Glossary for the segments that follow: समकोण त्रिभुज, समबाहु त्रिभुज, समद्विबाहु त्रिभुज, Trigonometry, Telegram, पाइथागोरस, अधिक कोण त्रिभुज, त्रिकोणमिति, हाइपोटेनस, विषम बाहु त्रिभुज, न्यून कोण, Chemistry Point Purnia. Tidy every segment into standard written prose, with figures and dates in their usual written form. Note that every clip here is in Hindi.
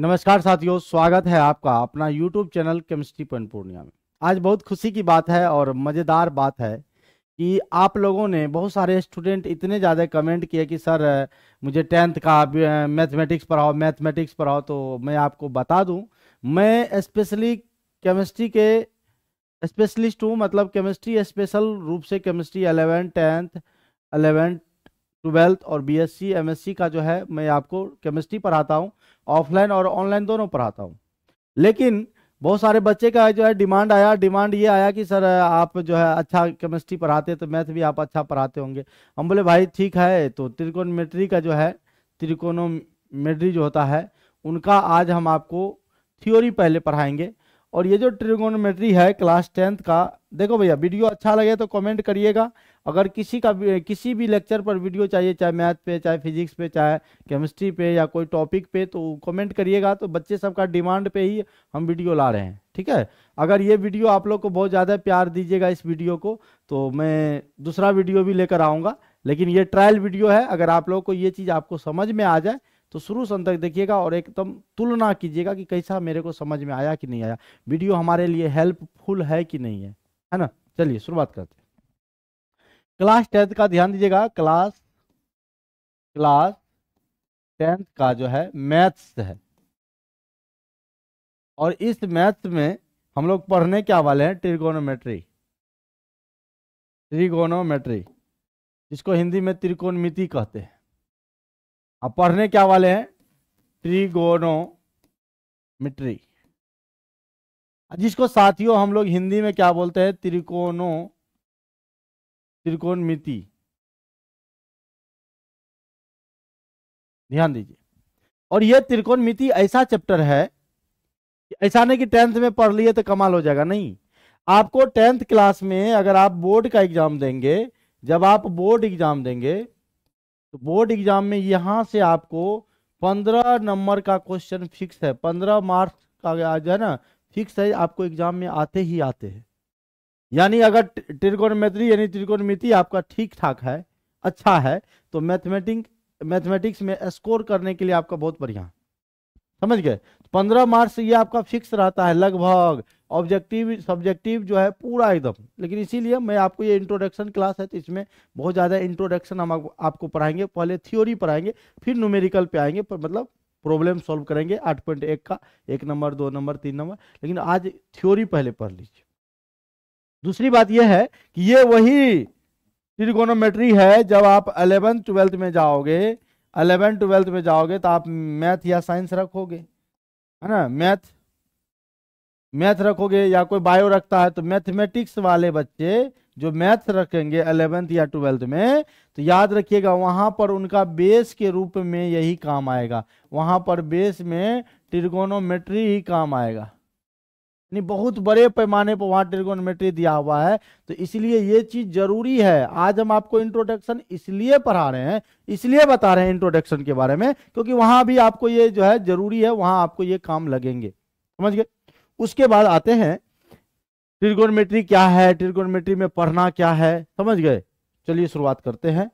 नमस्कार साथियों, स्वागत है आपका अपना YouTube channel chemistry point Purnia में। आज बहुत खुशी की बात है और मज़ेदार बात है कि आप लोगों ने बहुत सारे स्टूडेंट इतने ज़्यादा कमेंट किए कि सर मुझे 10th का मैथमेटिक्स पढ़ाओ तो मैं आपको बता दूं, मैं स्पेशली केमिस्ट्री के स्पेशलिस्ट हूँ। मतलब केमिस्ट्री स्पेशल रूप से केमिस्ट्री 11th, 12th और बीएससी एमएससी का जो है मैं आपको केमिस्ट्री पढ़ाता हूँ, ऑफलाइन और ऑनलाइन दोनों पढ़ाता हूँ। लेकिन बहुत सारे बच्चे का जो है डिमांड ये आया कि सर आप जो है अच्छा केमिस्ट्री पढ़ाते तो मैथ भी आप अच्छा पढ़ाते होंगे। हम बोले भाई ठीक है, तो त्रिकोणमिति का जो है त्रिकोणोमेट्री जो होता है उनका आज हम आपको थ्योरी पहले पढ़ाएंगे। और ये जो ट्रिगोनोमेट्री है क्लास 10th का, देखो भैया वीडियो अच्छा लगे तो कमेंट करिएगा। अगर किसी भी लेक्चर पर वीडियो चाहिए, चाहे मैथ पे, चाहे फिजिक्स पे, चाहे केमिस्ट्री पे या कोई टॉपिक पे, तो कमेंट करिएगा। तो बच्चे सबका डिमांड पे ही हम वीडियो ला रहे हैं, ठीक है। अगर ये वीडियो आप लोग को बहुत ज़्यादा प्यार दीजिएगा इस वीडियो को, तो मैं दूसरा वीडियो भी लेकर आऊँगा। लेकिन ये ट्रायल वीडियो है, अगर आप लोग को ये चीज़ आपको समझ में आ जाए तो शुरू से अंत तक देखिएगा और एकदम तुलना कीजिएगा कि कैसा मेरे को समझ में आया कि नहीं आया, वीडियो हमारे लिए हेल्पफुल है कि नहीं है, है ना। चलिए शुरुआत करते हैं। क्लास 10th का ध्यान दीजिएगा, क्लास 10th का जो है मैथ्स है और इस मैथ्स में हम लोग पढ़ने क्या वाले हैं, ट्रिगोनोमेट्री, जिसको हिंदी में त्रिकोणमिति कहते हैं। अब पढ़ने क्या वाले हैं, ट्रिगोनोमेट्री, जिसको साथियों हम लोग हिंदी में क्या बोलते हैं, त्रिकोणमिति। ध्यान दीजिए। और यह त्रिकोणमिति ऐसा चैप्टर है, ऐसा नहीं कि 10th में पढ़ लिए तो कमाल हो जाएगा, नहीं। आपको 10th क्लास में अगर आप बोर्ड का एग्जाम देंगे, जब आप बोर्ड एग्जाम देंगे तो बोर्ड एग्जाम में यहाँ से आपको 15 नंबर का क्वेश्चन फिक्स है, 15 मार्क्स का जो है ना फिक्स है, आपको एग्जाम में आते ही आते हैं। यानी अगर ट्रिगोनोमेट्री यानी त्रिकोणमिति आपका ठीक ठाक है, अच्छा है, तो मैथमेटिक्स में स्कोर करने के लिए आपका बहुत बढ़िया, समझ गए। 15 मार्क्स ये आपका फिक्स रहता है लगभग, ऑब्जेक्टिव सब्जेक्टिव जो है पूरा एकदम। लेकिन इसीलिए मैं आपको ये इंट्रोडक्शन क्लास है तो इसमें बहुत ज़्यादा इंट्रोडक्शन हम आपको पढ़ाएंगे। पहले थ्योरी पढ़ाएंगे, फिर न्यूमेरिकल पे आएंगे, पर मतलब प्रॉब्लम सॉल्व करेंगे 8.1 का 1 नंबर 2 नंबर 3 नंबर। लेकिन आज थ्योरी पहले पढ़ लीजिए। दूसरी बात यह है कि ये वही ट्रिगोनोमेट्री है, जब आप 11th 12th में जाओगे, 11th 12th में जाओगे तो आप मैथ या साइंस रखोगे, है ना, मैथ रखोगे या कोई बायो रखता है। तो मैथमेटिक्स वाले बच्चे जो मैथ रखेंगे 11th या 12th में, तो याद रखिएगा वहाँ पर उनका बेस के रूप में यही काम आएगा, वहाँ पर बेस में ट्रिगोनोमेट्री ही काम आएगा। यानी बहुत बड़े पैमाने पर वहाँ ट्रिगोनोमेट्री दिया हुआ है, तो इसलिए ये चीज़ जरूरी है। आज हम आपको इंट्रोडक्शन इसलिए पढ़ा रहे हैं, इसलिए बता रहे हैं इंट्रोडक्शन के बारे में, क्योंकि वहाँ भी आपको ये जो है जरूरी है, वहाँ आपको ये काम लगेंगे, समझ गए। उसके बाद आते हैं त्रिकोणमिति क्या है, त्रिकोणमिति में पढ़ना क्या है, समझ गए। चलिए शुरुआत करते हैं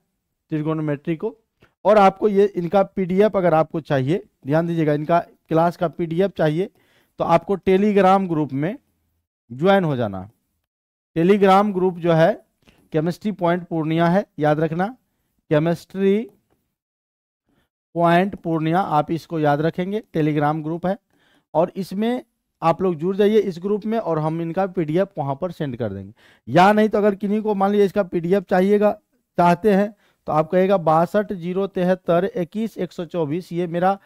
त्रिकोणमिति को। और आपको ये इनका पीडीएफ अगर आपको चाहिए, ध्यान दीजिएगा, इनका क्लास का पीडीएफ चाहिए तो आपको टेलीग्राम ग्रुप में ज्वाइन हो जाना। टेलीग्राम ग्रुप जो है केमिस्ट्री पॉइंट पूर्णिया है, याद रखना, केमिस्ट्री पॉइंट पूर्णिया, आप इसको याद रखेंगे, टेलीग्राम ग्रुप है। और इसमें आप लोग जुड़ जाइए इस ग्रुप में, और हम इनका पीडीएफ वहाँ पर सेंड कर देंगे। या नहीं तो अगर किन्हीं को मान लीजिए इसका पीडीएफ चाहते हैं तो आप कहेगा 62 073 21 124, ये मेरा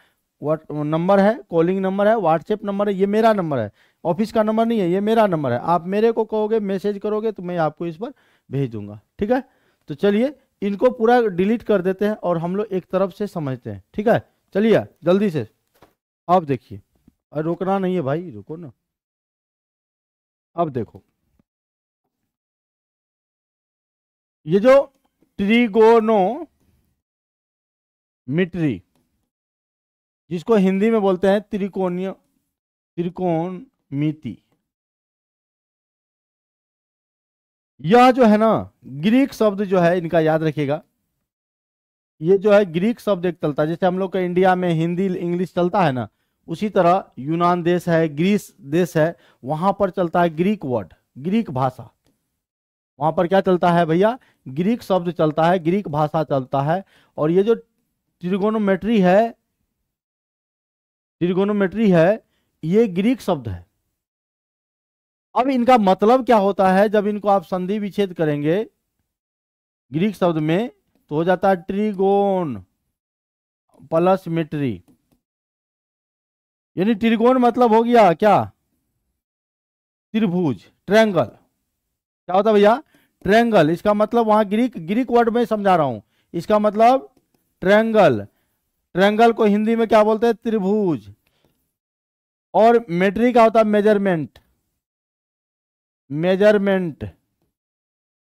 नंबर है, कॉलिंग नंबर है, व्हाट्सएप नंबर है, ये मेरा नंबर है, ऑफिस का नंबर नहीं है, ये मेरा नंबर है। आप मेरे को कहोगे, मैसेज करोगे तो मैं आपको इस पर भेज दूंगा, ठीक है। तो चलिए इनको पूरा डिलीट कर देते हैं और हम लोग एक तरफ से समझते हैं, ठीक है। चलिए जल्दी से आप देखिए, रोकना नहीं है भाई, रुको ना। अब देखो ये जो ट्रिगोनोमेट्री, जिसको हिंदी में बोलते हैं त्रिकोणमिति, यह जो है ना ग्रीक शब्द जो है इनका, याद रखिएगा ये जो है ग्रीक शब्द एक चलता है। जैसे हम लोग का इंडिया में हिंदी इंग्लिश चलता है ना, उसी तरह यूनान देश है, ग्रीस देश है, वहां पर चलता है ग्रीक वर्ड, ग्रीक भाषा। वहां पर क्या चलता है भैया? ग्रीक शब्द चलता है, ग्रीक भाषा चलता है। और ये जो ट्रिगोनोमेट्री है, ट्रिगोनोमेट्री है, ये ग्रीक शब्द है। अब इनका मतलब क्या होता है? जब इनको आप संधि विच्छेद करेंगे ग्रीक शब्द में तो हो जाता है ट्रिगोन प्लस मेट्री, यानी त्रिकोण मतलब हो गया क्या? त्रिभुज, ट्रायंगल। क्या होता है भैया? ट्रायंगल। इसका मतलब वहां ग्रीक वर्ड में समझा रहा हूं, इसका मतलब ट्रायंगल। ट्रायंगल को हिंदी में क्या बोलते हैं? त्रिभुज। और मेट्री का होता है मेजरमेंट, मेजरमेंट,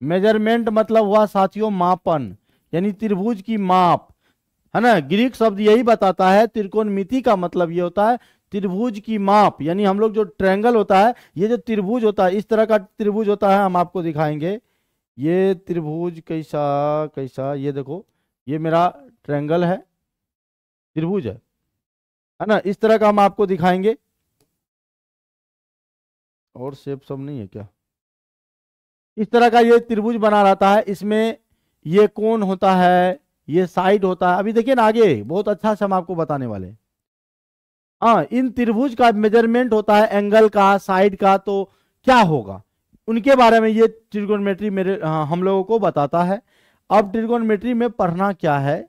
मेजरमेंट मतलब हुआ साथियों मापन, यानी त्रिभुज की माप, है ना। ग्रीक शब्द यही बताता है, त्रिकोणमिति का मतलब ये होता है त्रिभुज की माप, यानी हम लोग जो ट्रायंगल होता है, ये जो त्रिभुज होता है, इस तरह का त्रिभुज होता है, हम आपको दिखाएंगे ये त्रिभुज कैसा कैसा। ये देखो, ये मेरा ट्रायंगल है, त्रिभुज है ना, इस तरह का हम आपको दिखाएंगे। और शेप सब नहीं है क्या? इस तरह का ये त्रिभुज बना रहता है, इसमें ये कोण होता है, ये साइड होता है। अभी देखिए ना आगे बहुत अच्छा से हम आपको बताने वाले हैं। हाँ, इन त्रिभुज का मेजरमेंट होता है एंगल का, साइड का, तो क्या होगा उनके बारे में ये ट्रिगोनोमेट्री मेरे हम लोगों को बताता है। अब ट्रिगोनोमेट्री में पढ़ना क्या है,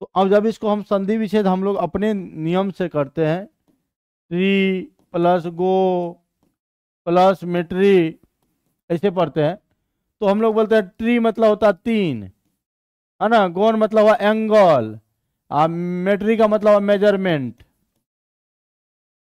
तो अब जब इसको हम संधि विच्छेद हम लोग अपने नियम से करते हैं, tri plus go plus metry ऐसे पढ़ते हैं, तो हम लोग बोलते हैं ट्री मतलब होता है तीन, है ना, गोन मतलब हुआ एंगल, मेट्री का मतलब मेजरमेंट,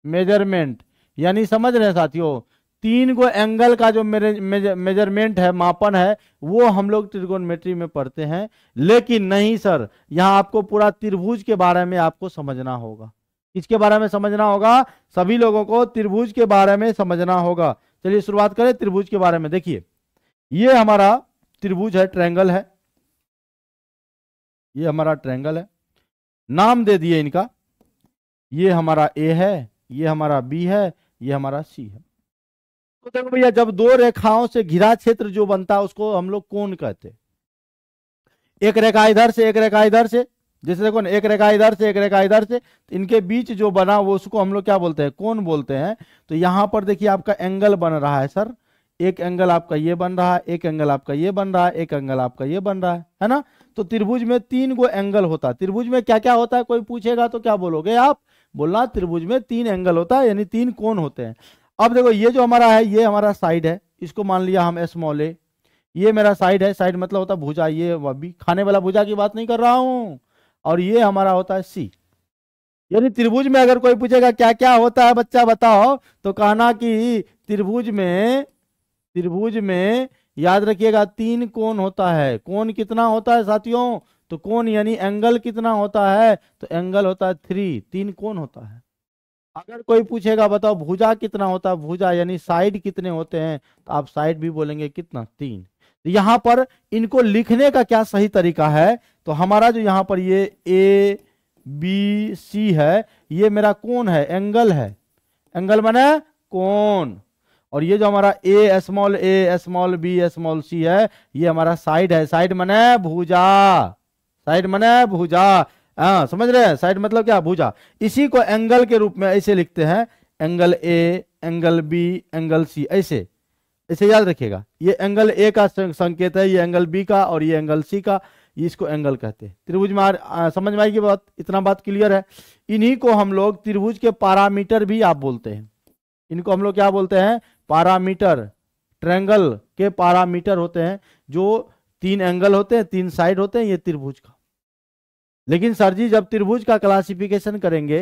मेजरमेंट। यानी समझ रहे हैं साथियों, तीन को एंगल का जो मेजरमेंट है, मापन है, वो हम लोग त्रिकोणमिति में पढ़ते हैं। लेकिन नहीं सर, यहाँ आपको पूरा त्रिभुज के बारे में आपको समझना होगा। इसके बारे में समझना होगा, सभी लोगों को त्रिभुज के बारे में समझना होगा। चलिए शुरुआत करें त्रिभुज के बारे में। देखिए ये हमारा त्रिभुज है, ट्रायंगल है, ये हमारा ट्रायंगल है। नाम दे दिए इनका, ये हमारा ए है, ये हमारा बी है, ये हमारा सी है। तो देखो भैया, जब दो रेखाओं से घिरा क्षेत्र जो बनता है उसको हम लोग कोण कहते हैं। एक रेखा इधर से, एक रेखा इधर से, जैसे देखो ना, एक रेखा इधर से, एक रेखा इधर से, इनके बीच जो बना वो उसको हम लोग क्या बोलते हैं? कोण बोलते हैं। तो यहाँ पर देखिए आपका एंगल बन रहा है सर, एक एंगल आपका ये बन रहा है, एक एंगल आपका ये बन रहा है, एक एंगल आपका ये बन रहा है ना। तो त्रिभुज में तीन गो एंगल होता है। त्रिभुज में क्या क्या होता है कोई पूछेगा तो क्या बोलोगे आप? बोलना त्रिभुज में तीन एंगल होता है, यानी तीन कोण होते हैं। अब देखो ये जो हमारा है, ये हमारा साइड है, इसको मान लिया हम स्मॉल ए, ये मेरा साइड है, साइड मतलब होता है भुजा, ये अभी खाने वाला भुजा की बात नहीं कर रहा हूँ। और ये हमारा होता है सी। यानी त्रिभुज में अगर कोई पूछेगा क्या क्या होता है बच्चा बताओ, तो कहना कि त्रिभुज में याद रखिएगा तीन कोण होता है। कोण कितना होता है साथियों? तो कोण यानी एंगल कितना होता है? तो एंगल होता है 3, तीन कोण होता है। अगर कोई पूछेगा बताओ भुजा कितना होता है, भुजा यानी साइड कितने होते हैं, तो आप साइड भी बोलेंगे कितना? 3। तो यहाँ पर इनको लिखने का क्या सही तरीका है? तो हमारा जो यहाँ पर ये ए बी सी है, ये मेरा कोण है, एंगल है, एंगल माने कोण। और ये जो हमारा A small B small C है, ये हमारा साइड है, साइड माने भुजा, साइड माने भुजा। हाँ समझ रहे हैं, साइड मतलब क्या? भुजा। इसी को एंगल के रूप में ऐसे लिखते हैं, angle A, angle B, angle C, ऐसे ऐसे याद रखिएगा। ये एंगल ए का संकेत है, ये एंगल बी का, और ये एंगल सी का, इसको एंगल कहते हैं। त्रिभुज में समझ में आएगी बात? इतना बात क्लियर है। इन्हीं को हम लोग त्रिभुज के पैरामीटर भी आप बोलते हैं, इनको हम लोग क्या बोलते हैं? पैरामीटर। ट्रायंगल के पैरामीटर होते हैं, जो तीन एंगल होते हैं, तीन साइड होते हैं, ये त्रिभुज का। लेकिन सर जी जब त्रिभुज का क्लासिफिकेशन करेंगे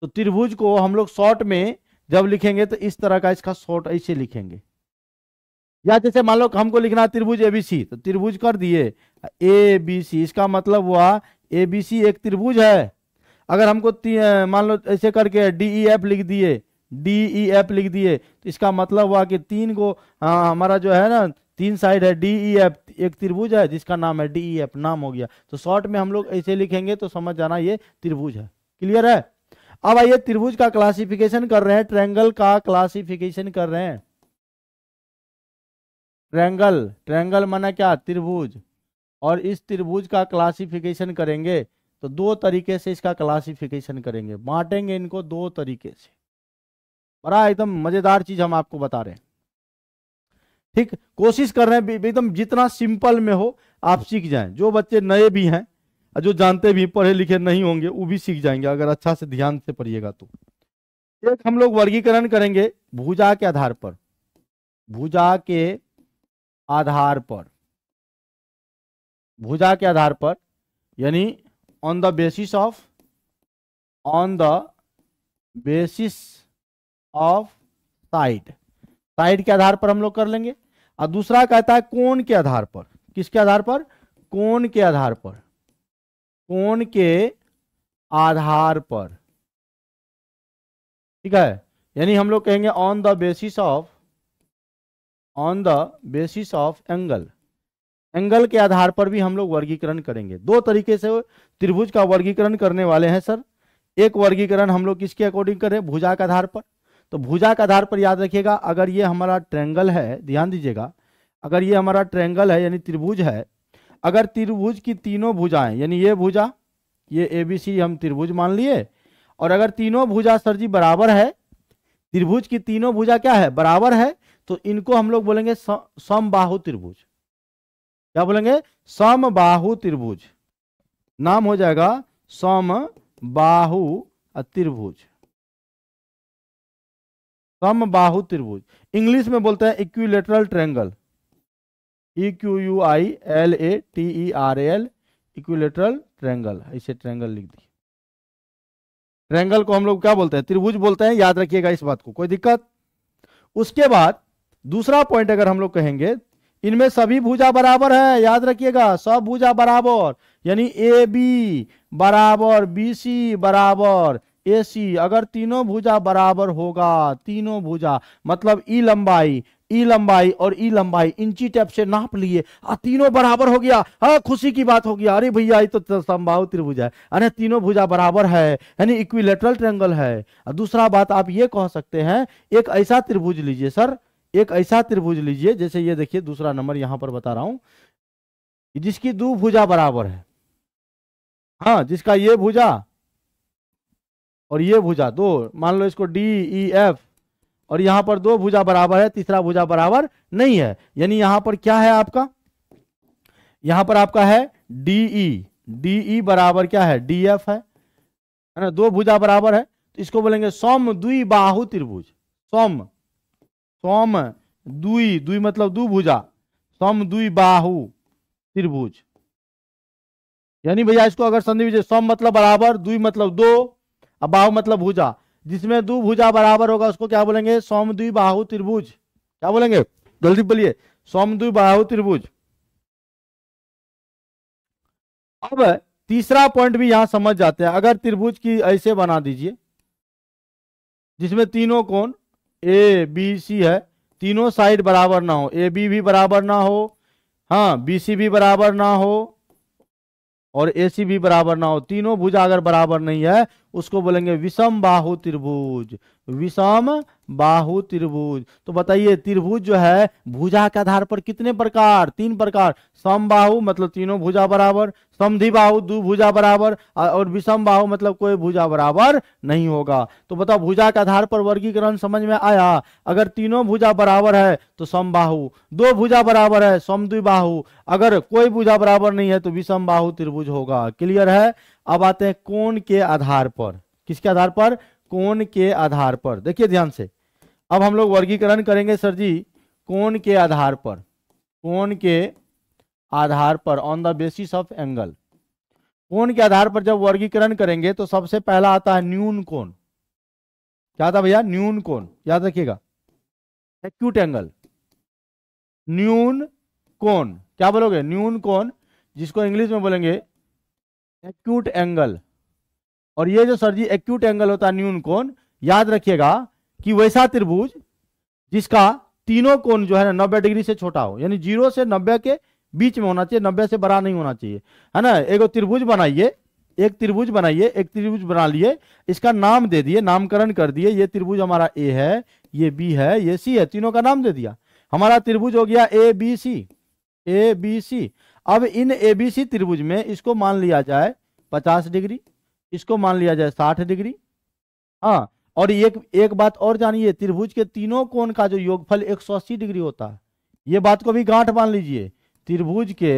तो त्रिभुज को हम लोग शॉर्ट में जब लिखेंगे तो इस तरह का इसका शॉर्ट ऐसे लिखेंगे। या जैसे मान लो हमको लिखना त्रिभुज एबीसी, तो त्रिभुज कर दिए एबीसी, इसका मतलब हुआ एबीसी एक त्रिभुज है। अगर हमको मान लो ऐसे करके डीईएफ लिख दिए, DEF लिख दिए, तो इसका मतलब हुआ कि तीन को हमारा जो है ना तीन साइड है, DEF एक त्रिभुज है जिसका नाम है DEF, नाम हो गया। तो शॉर्ट में हम लोग ऐसे लिखेंगे तो समझ जाना ये त्रिभुज है। क्लियर है? अब आइए त्रिभुज का क्लासिफिकेशन कर रहे हैं, ट्रायंगल का क्लासिफिकेशन कर रहे हैं। ट्रायंगल, ट्रायंगल माना क्या, त्रिभुज, और इस त्रिभुज का क्लासिफिकेशन करेंगे तो दो तरीके से इसका क्लासिफिकेशन करेंगे, बांटेंगे इनको दो तरीके से। बड़ा एकदम मजेदार चीज हम आपको बता रहे हैं, ठीक, कोशिश कर रहे हैं एकदम जितना सिंपल में हो आप सीख जाएं। जो बच्चे नए भी हैं, जो जानते भी पढ़े लिखे नहीं होंगे वो भी सीख जाएंगे अगर अच्छा से ध्यान से पढ़िएगा तो। एक हम लोग वर्गीकरण करेंगे भुजा के आधार पर, भुजा के आधार पर, भुजा के आधार पर, यानी on the basis of, on the basis of side, side के आधार पर हम लोग कर लेंगे। और दूसरा कहता है कोण के आधार पर, किसके आधार पर, कोण के आधार पर, कोण के आधार पर, ठीक है। यानी हम लोग कहेंगे on the basis of, on the basis of angle, angle के आधार पर भी हम लोग वर्गीकरण करेंगे। दो तरीके से त्रिभुज का वर्गीकरण करने वाले हैं सर। एक वर्गीकरण हम लोग किसके अकॉर्डिंग करें, भुजा के आधार पर। तो भुजा के आधार पर याद रखिएगा, अगर ये हमारा ट्रायंगल है, ध्यान दीजिएगा, अगर ये हमारा ट्रायंगल है यानी त्रिभुज है, अगर त्रिभुज की तीनों भुजाएं यानी ये भुजा, ये एबीसी हम त्रिभुज मान लिए, और अगर तीनों भुजा सर जी बराबर है, त्रिभुज की तीनों भुजा क्या है, बराबर है, तो इनको हम लोग बोलेंगे समबाहु त्रिभुज। क्या बोलेंगे, समबाहु त्रिभुज, नाम हो जाएगा समबाहु त्रिभुज, समबाहु त्रिभुज। इंग्लिश में बोलते हैं equilateral triangle, EQUILATERL, equilateral triangle, ऐसे ट्रायंगल लिख दी। ट्रायंगल को हम लोग क्या बोलते हैं, त्रिभुज बोलते हैं, याद रखिएगा इस बात को, कोई दिक्कत। उसके बाद दूसरा पॉइंट अगर हम लोग कहेंगे, इनमें सभी भुजा बराबर है, याद रखिएगा, सब भुजा बराबर, यानी AB बराबर BC बराबर AC, अगर तीनों भुजा बराबर होगा, तीनों भुजा मतलब ई लंबाई, ई लंबाई और ई लंबाई इंची टेप से नाप लिए, तीनों बराबर हो गया, हाँ खुशी की बात हो गया, अरे भैया ये तो समबाहु त्रिभुज है, अरे तीनों भुजा बराबर है, यानी इक्विलेटरल ट्रायंगल है। दूसरा बात आप ये कह सकते हैं, एक ऐसा त्रिभुज लीजिए सर, एक ऐसा त्रिभुज लीजिए, जैसे ये देखिए दूसरा नंबर यहां पर बता रहा हूं, जिसकी दो भुजा बराबर है, हाँ जिसका ये भुजा और ये भुजा दो, मान लो इसको DEF, और यहां पर दो भुजा बराबर है, तीसरा भुजा बराबर नहीं है, यानी यहां पर क्या है आपका, यहां पर आपका है DE बराबर क्या है, DF है ना, दो भुजा बराबर है, तो इसको बोलेंगे समद्विबाहु त्रिभुज, द्वि मतलब दो भुजा, समद्विबाहु त्रिभुज। यानी भैया इसको अगर संधि विच्छेद, सम मतलब बराबर, द्वि मतलब दो, अब बाहु मतलब भुजा, जिसमें दो भुजा बराबर होगा उसको क्या बोलेंगे, समद्विबाहु त्रिभुज। क्या बोलेंगे, जल्दी बोलिए, समद्विबाहु त्रिभुज। अब तीसरा पॉइंट भी यहां समझ जाते हैं, अगर त्रिभुज की ऐसे बना दीजिए जिसमें तीनों कोण ABC है, तीनों साइड बराबर ना हो, AB भी बराबर ना हो, हाँ BC भी बराबर ना हो और AC भी बराबर ना हो, तीनों भुजा अगर बराबर नहीं है, उसको बोलेंगे विषम बाहु त्रिभुज, विषम बाहु त्रिभुज। तो बताइए त्रिभुज जो है भुजा के आधार पर कितने प्रकार, तीन प्रकार, समबाहु मतलब तीनों भुजा बराबर, समद्विबाहु दो भुजा बराबर, और विषम बाहु मतलब कोई भुजा बराबर नहीं होगा। तो बताओ भुजा के आधार पर वर्गीकरण समझ में आया। अगर तीनों भुजा बराबर है तो समबाहु, दो भुजा बराबर है समद्विबाहु, अगर कोई भुजा बराबर नहीं है तो विषम बाहु त्रिभुज होगा। क्लियर है। अब आते हैं कोण के आधार पर, किसके आधार पर, कोण के आधार पर। देखिए ध्यान से, अब हम लोग वर्गीकरण करेंगे सर जी कोण के आधार पर, कोण के आधार पर, on the basis of angle. कोण के आधार पर जब वर्गीकरण करेंगे तो सबसे पहला आता है न्यून कोण। क्या आता भैया, न्यून कोण, याद रखिएगा, एक्यूट एंगल, न्यून कोण। क्या बोलोगे, न्यून कोण, जिसको इंग्लिश में बोलेंगे एक्यूट एंगल। और ये जो सर जी एक्यूट एंगल होता है न्यून कोण, याद रखिएगा कि वैसा त्रिभुज जिसका तीनों कोण जो है ना 90 डिग्री से छोटा हो, यानी 0 से 90 के बीच में होना चाहिए, 90 से बड़ा नहीं होना चाहिए, है ना। एगो त्रिभुज बनाइए एक त्रिभुज बनाइए, एक त्रिभुज बना लिए, इसका नाम दे दिए, नामकरण कर दिए, ये त्रिभुज हमारा ए है, ये बी है, ये सी है, तीनों का नाम दे दिया। हमारा त्रिभुज हो गया A B C, A B C. अब इन ए बी सी त्रिभुज में इसको मान लिया जाए 50 डिग्री, इसको मान लिया जाए 60 डिग्री। हाँ, और एक बात और जानिए, त्रिभुज के तीनों कोण का जो योगफल 180 डिग्री होता है, ये बात को भी गांठ मान लीजिए। त्रिभुज के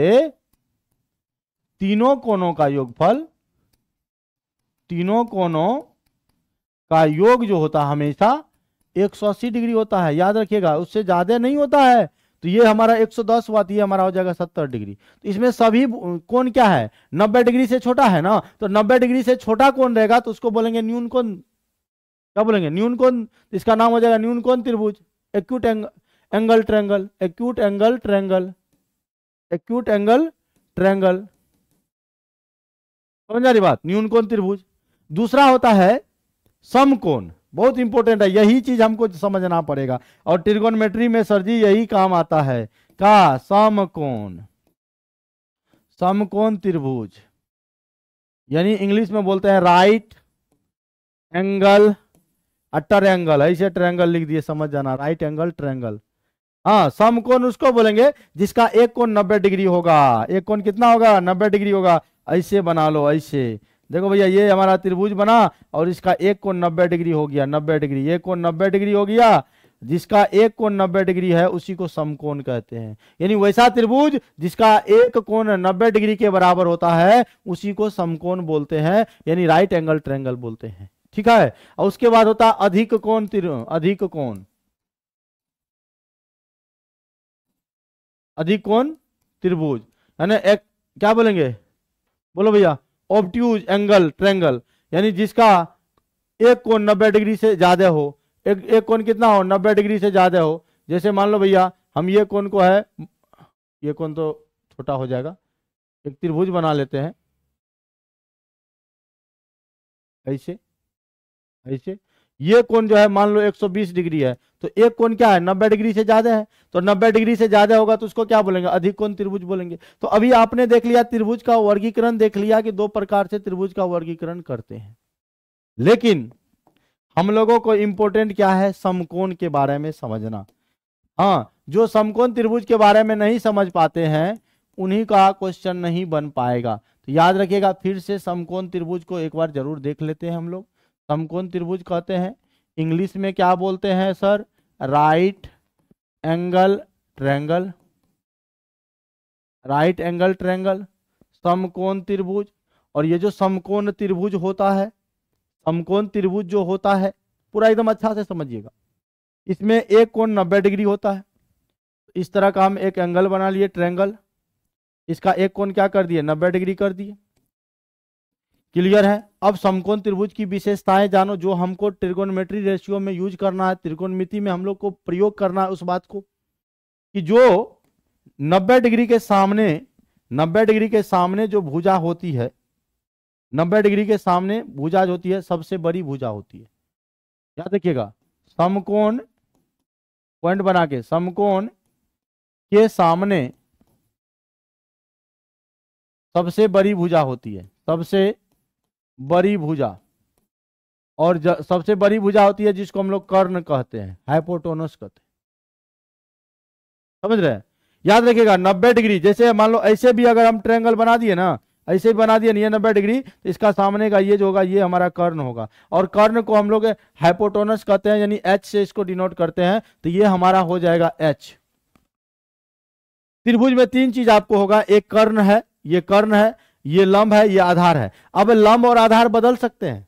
तीनों कोणों का योगफल, तीनों कोणों का योग जो होता है हमेशा 180 डिग्री होता है, याद रखिएगा, उससे ज्यादा नहीं होता है। तो ये हमारा 110 हुआ, ये हमारा हो जाएगा 70 डिग्री। तो इसमें सभी कोण क्या है, 90 डिग्री से छोटा है ना, तो 90 डिग्री से छोटा कोण रहेगा तो उसको बोलेंगे न्यून कोण। क्या बोलेंगे? न्यून कोण। इसका नाम हो जाएगा न्यून कोण त्रिभुज, acute angle triangle, acute angle triangle, acute angle triangle. समझ आ रही बात? न्यून कोण त्रिभुज। दूसरा होता है समकोण, बहुत इंपॉर्टेंट है, यही चीज हमको समझना पड़ेगा और ट्रिगोनमेट्री में सर जी यही काम आता है। का समकोण, समकोण त्रिभुज, यानी इंग्लिश में बोलते हैं राइट एंगल ट्रायंगल, ऐसे ट्रायंगल लिख दिए, समझ जाना, राइट एंगल ट्रायंगल। हाँ, समकोण उसको बोलेंगे जिसका एक कोण 90 डिग्री होगा। एक कोण कितना होगा? 90 डिग्री होगा। ऐसे बना लो, ऐसे देखो भैया, ये हमारा त्रिभुज बना और इसका एक कोण 90 डिग्री हो गया, 90 डिग्री, एक कोण 90 डिग्री हो गया। जिसका एक कोण 90 डिग्री है उसी को समकोण कहते हैं, यानी वैसा त्रिभुज जिसका एक कोण 90 डिग्री के बराबर होता है उसी को समकोण बोलते हैं, यानी राइट एंगल ट्रायंगल बोलते हैं। ठीक है। और उसके बाद होता है अधिक कोण त्रिभुज, अधिक कोण, अधिक कोण त्रिभुज, यानी एक क्या बोलेंगे, बोलो भैया, ऑब्ट्यूज एंगल ट्रायंगल, यानी जिसका एक कोण 90 डिग्री से ज्यादा हो। एक कोण कितना हो? 90 डिग्री से ज्यादा हो। जैसे मान लो भैया, हम ये कोण को है, ये कोण तो छोटा हो जाएगा, एक त्रिभुज बना लेते हैं ऐसे ऐसे। ये कोण जो है मान लो 120 डिग्री है, तो एक कोण क्या है? 90 डिग्री से ज्यादा है, तो 90 डिग्री से ज्यादा होगा तो उसको क्या बोलेंगे? अधिक कोण त्रिभुज बोलेंगे। तो अभी आपने देख लिया त्रिभुज का वर्गीकरण, देख लिया कि दो प्रकार से त्रिभुज का वर्गीकरण करते हैं, लेकिन हम लोगों को इंपॉर्टेंट क्या है? समकोण के बारे में समझना। हाँ, जो समकोण त्रिभुज के बारे में नहीं समझ पाते हैं उन्हीं का क्वेश्चन नहीं बन पाएगा। तो याद रखिएगा, फिर से समकोण त्रिभुज को एक बार जरूर देख लेते हैं हम लोग। समकोण त्रिभुज कहते हैं इंग्लिश में क्या बोलते हैं sir? Right angle triangle, right angle triangle, समकोण त्रिभुज। और ये जो समकोण त्रिभुज होता है, समकोण त्रिभुज जो होता है, पूरा एकदम अच्छा से समझिएगा, इसमें एक कोण 90 डिग्री होता है। इस तरह का हम एक एंगल बना लिए ट्रायंगल, इसका एक कोण क्या कर दिए? 90 डिग्री कर दिए। क्लियर है। अब समकोण त्रिभुज की विशेषताएं जानो, जो हमको ट्रिगोनोमेट्री रेशियो में यूज करना है, त्रिकोणमिति में हम लोग को प्रयोग करना है उस बात को, कि जो 90 डिग्री के सामने, 90 डिग्री के सामने जो भुजा होती है, 90 डिग्री के सामने भुजा जो होती है सबसे बड़ी भुजा होती है। याद रखिएगा, समकोण पॉइंट बना के, समकोण के सामने सबसे बड़ी भुजा होती है, सबसे बड़ी भुजा। और सबसे बड़ी भुजा होती है जिसको हम लोग कर्ण कहते हैं, हाइपोटेनस कहते हैं। समझ रहे हैं? याद रखिएगा 90 डिग्री, जैसे मान लो ऐसे भी अगर हम ट्रायंगल बना दिए ना, ऐसे भी बना दिए ना, ये 90 डिग्री, तो इसका सामने का ये जो होगा ये हमारा कर्ण होगा, और कर्ण को हम लोग हाइपोटेनस कहते हैं, यानी एच से इसको डिनोट करते हैं। तो ये हमारा हो जाएगा एच। त्रिभुज में तीन चीज आपको होगा, एक कर्ण है, ये कर्ण है, ये लंब है, ये आधार है। अब लंब और आधार बदल सकते हैं,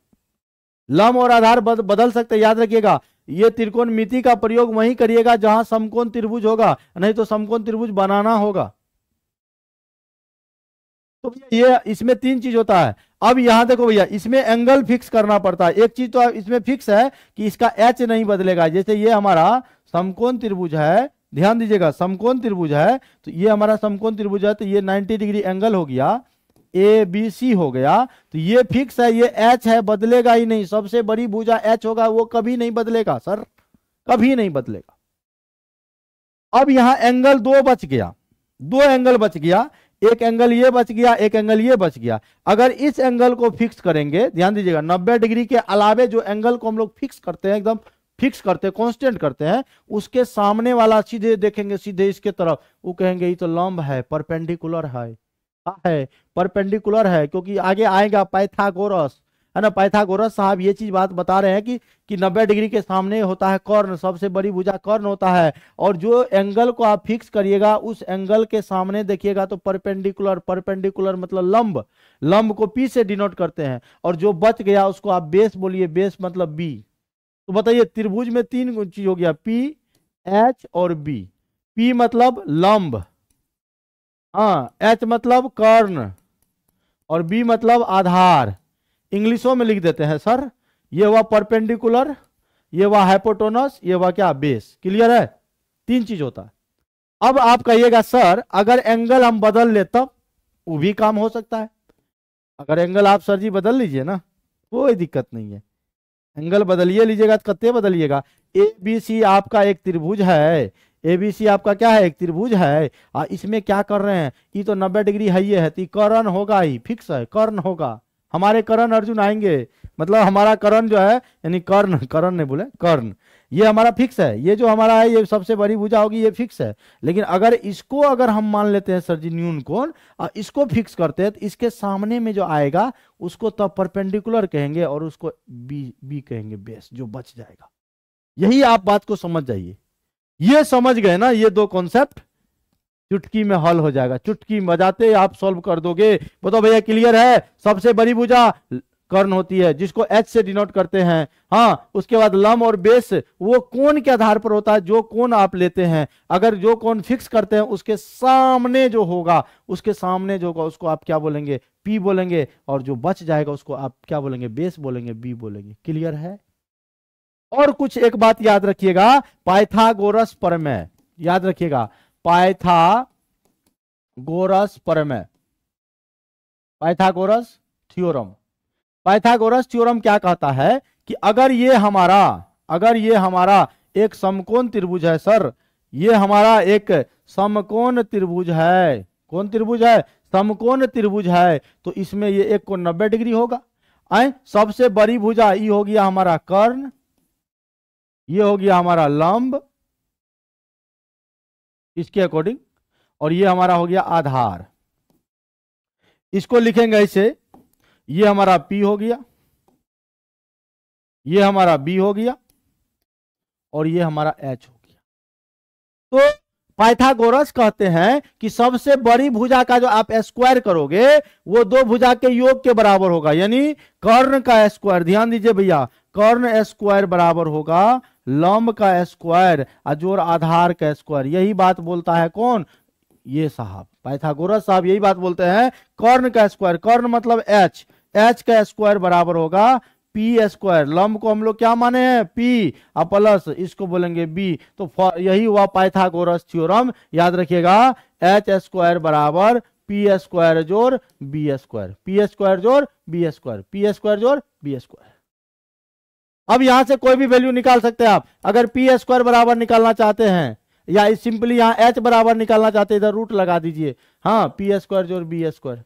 लंब और आधार बदल सकते हैं। याद रखिएगा, ये त्रिकोणमिति का प्रयोग वहीं करिएगा जहां समकोण त्रिभुज होगा, नहीं तो समकोण त्रिभुज बनाना होगा। तो ये इसमें तीन चीज होता है। अब यहां देखो भैया, इसमें एंगल फिक्स करना पड़ता है। एक चीज तो इसमें फिक्स है कि इसका एच नहीं बदलेगा। जैसे ये हमारा समकोण त्रिभुज है, ध्यान दीजिएगा, समकोण त्रिभुज है, तो ये हमारा समकोण त्रिभुज है, तो ये 90 डिग्री एंगल हो गया, ए बी सी हो गया, तो ये फिक्स है, ये एच है, बदलेगा ही नहीं। सबसे बड़ी भुजा एच होगा, वो कभी नहीं बदलेगा सर, कभी नहीं बदलेगा। अब यहां एंगल दो बच गया, दो एंगल बच गया, एक एंगल ये बच गया, एक एंगल ये बच गया। अगर इस एंगल को फिक्स करेंगे, ध्यान दीजिएगा 90 डिग्री के अलावे जो एंगल को हम लोग फिक्स करते हैं, एकदम फिक्स करते हैं, कांस्टेंट करते हैं, उसके सामने वाला सीधे देखेंगे, सीधे इसके तरफ, वो कहेंगे ये तो लंब है, परपेंडिकुलर है, परपेंडिकुलर है, क्योंकि आगे आएगा पाइथागोरस, है ना। पाइथागोरस साहब ये चीज बात बता रहे हैं कि 90 डिग्री के सामने होता है कर्ण, सबसे बड़ी भुजा कर्ण होता है, और जो एंगल को आप फिक्स करिएगा उस एंगल के सामने देखिएगा तो परपेंडिकुलर, परपेंडिकुलर मतलब लंब, लंब को पी से डिनोट करते हैं, और जो बच गया उसको आप बेस बोलिए, बेस मतलब बी। तो बताइए त्रिभुज में तीन चीज हो गया, पी, एच और बी। पी मतलब लंब, हाँ, एच मतलब कर्ण और बी मतलब आधार। इंग्लिशों में लिख देते हैं सर, ये हुआ परपेंडिकुलर, ये हुआ हाइपोटेनस, ये हुआ क्या, बेस। क्लियर है, तीन चीज होता है। अब आप कहिएगा सर अगर एंगल हम बदल ले तब, वो भी काम हो सकता है। अगर एंगल आप सर जी बदल लीजिए ना, कोई दिक्कत नहीं है, एंगल बदलिए लीजिएगा तो कितने बदलिएगा। ए बी सी आपका एक त्रिभुज है, ए बी सी आपका क्या है, एक त्रिभुज है, और इसमें क्या कर रहे हैं, ये तो 90 डिग्री है, ये है, तो कर्ण होगा, ही फिक्स है, कर्ण होगा, हमारे करण अर्जुन आएंगे, मतलब हमारा करण जो है, यानी कर्ण, करण ने बोले कर्ण, ये हमारा फिक्स है, ये जो हमारा है ये सबसे बड़ी भुजा होगी, ये फिक्स है। लेकिन अगर इसको अगर हम मान लेते हैं सर जी न्यून कोण और इसको फिक्स करते हैं, तो इसके सामने में जो आएगा उसको तब परपेंडिकुलर कहेंगे और उसको बी कहेंगे, बेस, जो बच जाएगा। यही आप बात को समझ जाइए, ये समझ गए ना, ये दो कॉन्सेप्ट चुटकी में हल हो जाएगा, चुटकी बजाते आप सॉल्व कर दोगे। बताओ भैया क्लियर है, सबसे बड़ी भुजा कर्ण होती है जिसको एच से डिनोट करते हैं, हाँ, उसके बाद लंब और बेस वो कोण के आधार पर होता है, जो कोण आप लेते हैं, अगर जो कोण फिक्स करते हैं उसके सामने जो होगा, उसके सामने जो होगा उसको आप क्या बोलेंगे, पी बोलेंगे, और जो बच जाएगा उसको आप क्या बोलेंगे, बेस बोलेंगे, बी बोलेंगे। क्लियर है। और कुछ एक बात याद रखिएगा, पाइथागोरस प्रमेय याद रखिएगा, पाइथागोरस प्रमेय, पाइथागोरस थ्योरम। पाइथागोरस थ्योरम क्या कहता है कि अगर ये हमारा एक समकोण त्रिभुज है सर, ये हमारा एक समकोण त्रिभुज है, कौन त्रिभुज है, समकोण त्रिभुज है, तो इसमें ये एक कोण 90 डिग्री होगा, आए सबसे बड़ी भुजा ये हो गया हमारा कर्ण, ये हो गया हमारा लंब इसके अकॉर्डिंग, और ये हमारा हो गया आधार। इसको लिखेंगे ऐसे, ये हमारा P हो गया, ये हमारा B हो गया, और ये हमारा H हो गया। तो पाइथागोरस कहते हैं कि सबसे बड़ी भुजा का जो आप स्क्वायर करोगे वो दो भुजा के योग के बराबर होगा, यानी कर्ण का स्क्वायर, ध्यान दीजिए भैया, कर्ण स्क्वायर बराबर होगा लंब का स्क्वायर और आधार का स्क्वायर। यही बात बोलता है कौन, ये साहब पाइथागोरस साहब यही बात बोलते हैं, कर्ण का स्क्वायर, कर्ण मतलब एच, एच का स्क्वायर बराबर होगा पी स्क्वायर, लंब को हम लोग क्या माने हैं पी और प्लस इसको बोलेंगे बी। तो यही हुआ पाइथागोरस थ्योरम, याद रखिएगा, एच स्क्वायर बराबर पी स्क्वायर जोर बी स्क्वायर, पी स्क्वायर जोर बी स्क्वायर, पी स्क्वायर जोर बी स्क्वायर। अब यहां से कोई भी वैल्यू निकाल सकते हैं आप, अगर पी स्क्वायर बराबर निकालना चाहते हैं या सिंपली यहाँ एच बराबर निकालना चाहते हैं, इधर रूट लगा दीजिए, हाँ, पी स्क्वायर जोड़ बी स्क्वायर।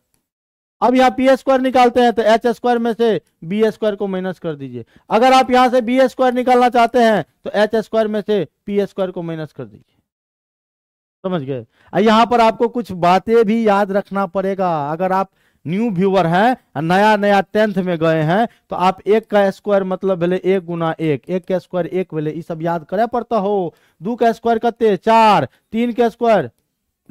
अब यहाँ पी स्क्वायर निकालते हैं तो एच स्क्वायर में से बी स्क्वायर को माइनस कर दीजिए, अगर आप यहाँ से बी स्क्वायर निकालना चाहते हैं तो एच स्क्वायर में से पी स्क्वायर को माइनस कर दीजिए। समझ गए, यहाँ पर आपको कुछ बातें भी याद रखना पड़ेगा। अगर आप न्यू व्यूअर हैं, नया 10th में गए हैं, तो आप एक का स्क्वायर मतलब भले एक गुना एक, एक का स्क्वायर एक, भले ये सब याद करे पड़ता हो। दो का स्क्वायर कितने, चार, तीन का स्क्वायर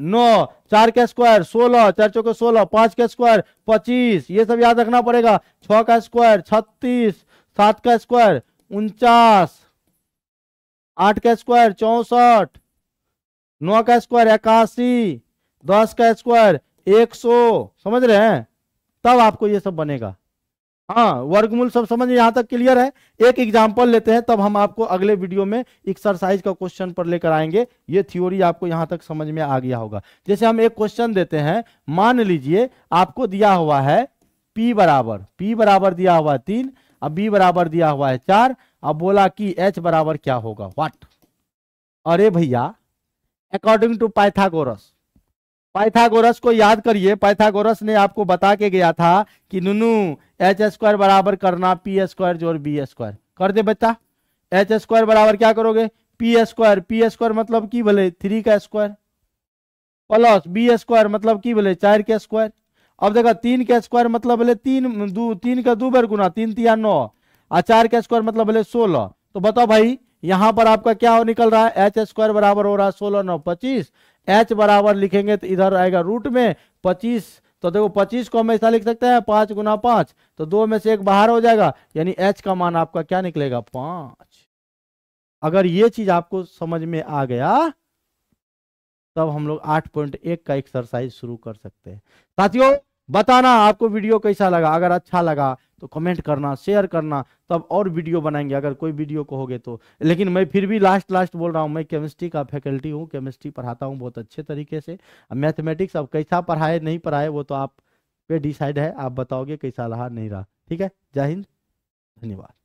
9, चार का स्क्वायर 16, चार चौके 16, पांच का स्क्वायर 25, ये सब याद रखना पड़ेगा। 6 का स्क्वायर 36, 7 का स्क्वायर 49, 8 का स्क्वायर 64, 9 का स्क्वायर 81, 10 का स्क्वायर 100, समझ रहे हैं, तब आपको ये सब बनेगा, हाँ, वर्गमूल सब समझ। यहाँ तक क्लियर है। एक एग्जांपल लेते हैं, तब हम आपको अगले वीडियो में एक्सरसाइज का क्वेश्चन पर लेकर आएंगे। ये थ्योरी आपको यहाँ तक समझ में आ गया होगा। जैसे हम एक क्वेश्चन देते हैं, मान लीजिए आपको दिया हुआ है पी बराबर दिया हुआ 3, अब बी बराबर दिया हुआ है 4, अब बोला कि एच बराबर क्या होगा, व्हाट। अरे भैया, अकॉर्डिंग टू पाइथागोरस पाइथागोरस को याद करिए, पाइथागोरस ने आपको बता के गया था कि नुनू एच स्क्वायर बराबर करना पी स्क्वायर जोड़ बी स्क्वायर। कर दे बच्चा, एच स्क्वायर बराबर क्या करोगे पी स्क्वायर, पी स्क्वायर मतलब की भले थ्री का स्क्वायर प्लस बी स्क्वायर मतलब की भले चार के स्क्वायर। अब देखो तीन के स्क्वायर मतलब भले तीन, तीन का दो बार गुना, तीन तिया नौ, और चार के स्क्वायर मतलब भले 16। तो बताओ भाई यहाँ पर आपका क्या हो निकल रहा है, एच स्क्वायर बराबर हो रहा है 16×9=25। एच बराबर लिखेंगे तो इधर आएगा रूट में 25, तो देखो 25 को हम ऐसा लिख सकते हैं 5×5, तो दो में से एक बाहर हो जाएगा, यानी एच का मान आपका क्या निकलेगा 5। अगर ये चीज आपको समझ में आ गया तब हम लोग 8.1 का एक्सरसाइज शुरू कर सकते हैं। साथियों बताना आपको वीडियो कैसा लगा, अगर अच्छा लगा तो कमेंट करना, शेयर करना, तब और वीडियो बनाएंगे अगर कोई वीडियो कहोगे तो। लेकिन मैं फिर भी लास्ट बोल रहा हूँ, मैं केमिस्ट्री का फैकल्टी हूँ, केमिस्ट्री पढ़ाता हूँ बहुत अच्छे तरीके से। मैथमेटिक्स अब कैसा पढ़ाए नहीं पढ़ाए वो तो आप पे डिसाइड है, आप बताओगे कैसा रहा नहीं रहा। ठीक है, जय हिंद, धन्यवाद।